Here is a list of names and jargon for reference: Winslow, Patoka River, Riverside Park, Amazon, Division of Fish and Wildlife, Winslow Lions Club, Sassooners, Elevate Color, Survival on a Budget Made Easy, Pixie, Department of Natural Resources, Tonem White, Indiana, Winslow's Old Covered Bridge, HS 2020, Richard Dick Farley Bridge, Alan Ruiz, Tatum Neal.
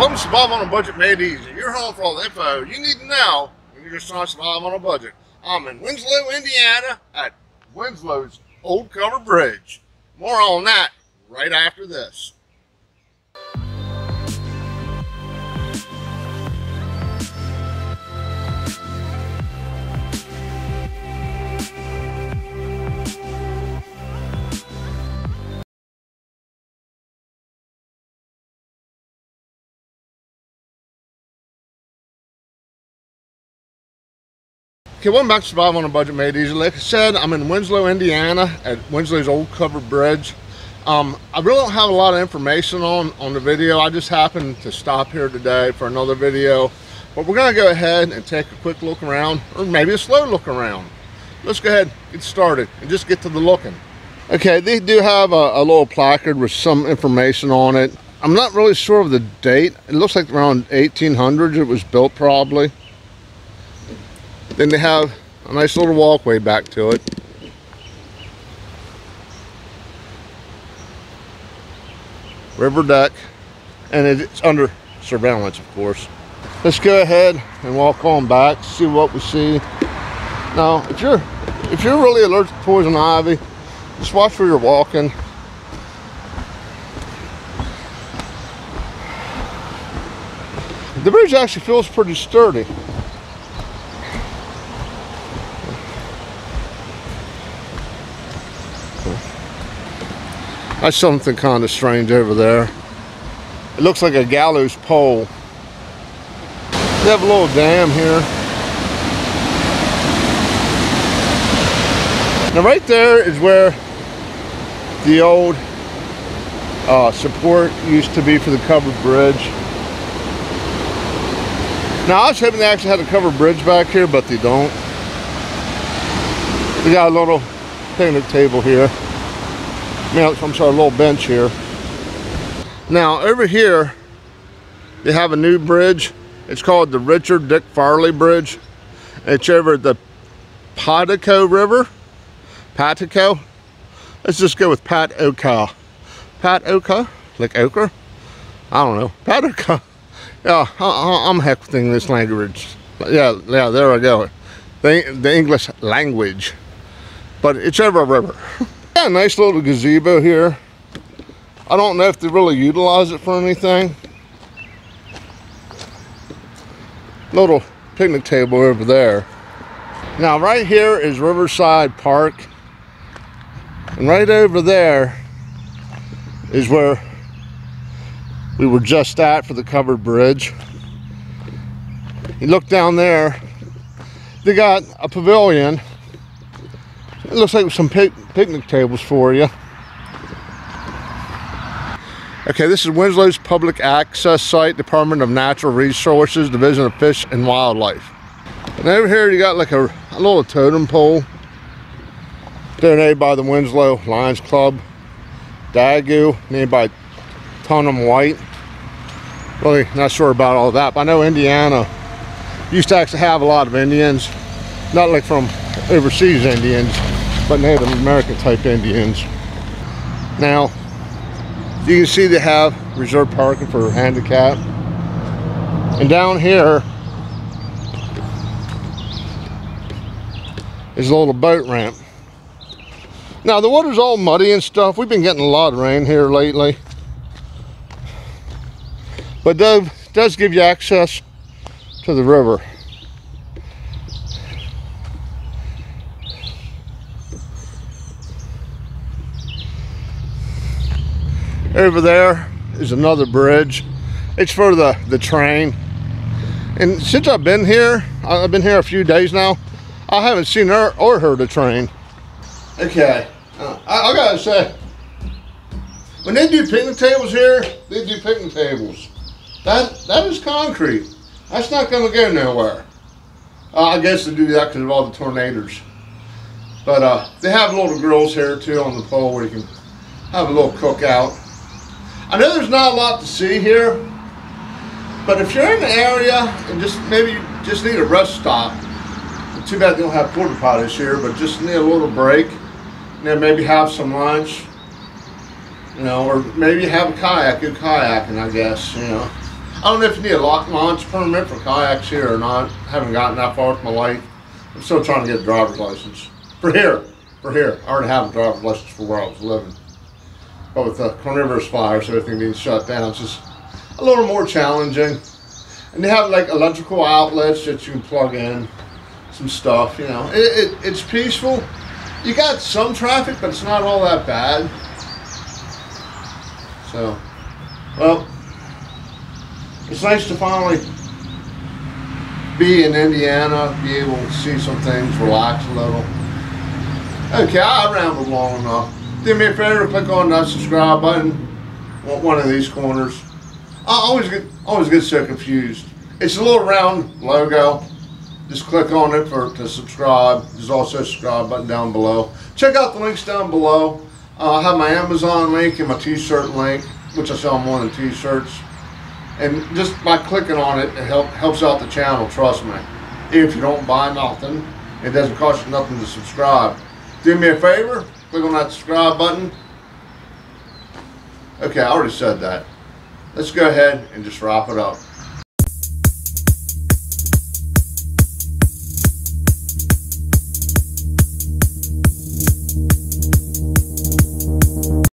Welcome to Survival on a Budget Made Easy, your home for all the info you need to know when you're trying to survive on a budget. I'm in Winslow, Indiana at Winslow's Old Covered Bridge. More on that right after this. Okay, welcome back to Survival on a Budget Made Easy. Like I said, I'm in Winslow, Indiana at Winslow's Old Covered Bridge. I really don't have a lot of information on the video. I just happened to stop here today for another video. But we're going to go ahead and take a quick look around, or maybe a slow look around. Let's go ahead and get started and just get to the looking. Okay, they do have a little placard with some information on it. I'm not really sure of the date. It looks like around 1800s it was built probably. Then they have a nice little walkway back to it. River deck. And it's under surveillance, of course. Let's go ahead and walk on back, see what we see. Now, if you're really allergic to poison ivy, just watch where you're walking. The bridge actually feels pretty sturdy. That's something kind of strange over there. It looks like a gallows pole. They have a little dam here. Now right there is where the old support used to be for the covered bridge. Now I was hoping they actually had a covered bridge back here, but they don't. They got a little picnic table here. I'm sorry, a little bench here. Now over here they have a new bridge. It's called the Richard Dick Farley Bridge. It's over at the Patoka River. Patoka. Let's just go with Patoka. Patoka? Like ochre? I don't know. Patoka. Yeah, I'm heckling this language. Yeah, there I go. The English language. But it's over a river. Yeah, nice little gazebo here. I don't know if they really utilize it for anything. Little picnic table over there. Now right here is Riverside Park. And right over there is where we were just at for the covered bridge. You look down there, they got a pavilion. It looks like some picnic tables for you. Okay, this is Winslow's Public Access Site, Department of Natural Resources, Division of Fish and Wildlife. And over here you got like a little totem pole donated by the Winslow Lions Club. Dagu, named by Tonem White. Really not sure about all that, but I know Indiana used to actually have a lot of Indians, not like from overseas Indians, but Native American type Indians. Now, you can see they have reserved parking for handicap. And down here is a little boat ramp. Now, the water's all muddy and stuff. We've been getting a lot of rain here lately. But it does give you access to the river. Over there is another bridge. It's for the train. And since I've been here a few days now, I haven't seen her or heard a train. Okay, I gotta say, when they do picnic tables here, they do picnic tables. That is concrete. That's not gonna go nowhere. I guess they do that because of all the tornadoes. But they have little grills here too on the pole where you can have a little cookout. I know there's not a lot to see here, but if you're in the area and just maybe you just need a rest stop, too bad they don't have porta potties here, but just need a little break, and then maybe have some lunch, or maybe have a kayak, go kayaking, I guess. I don't know if you need a launch permit for kayaks here or not. I haven't gotten that far with my life. I'm still trying to get a driver's license. For here. I already have a driver's license for where I was living. But with the carnivorous fires, everything being shut down, it's just a little more challenging. And they have like electrical outlets that you can plug in, some stuff, you know. It's peaceful. You got some traffic, but it's not all that bad. So, well, it's nice to finally be in Indiana, be able to see some things, relax a little. Okay, I rambled long enough. Do me a favor, click on that subscribe button on one of these corners. I always get so confused. It's a little round logo. Just click on it to subscribe. There's also a subscribe button down below. Check out the links down below. I have my Amazon link and my t-shirt link, which I sell more than t-shirts. And just by clicking on it, it helps out the channel, trust me. If you don't buy nothing, it doesn't cost you nothing to subscribe. Do me a favor, click on that subscribe button. Okay, I already said that. Let's go ahead and just wrap it up.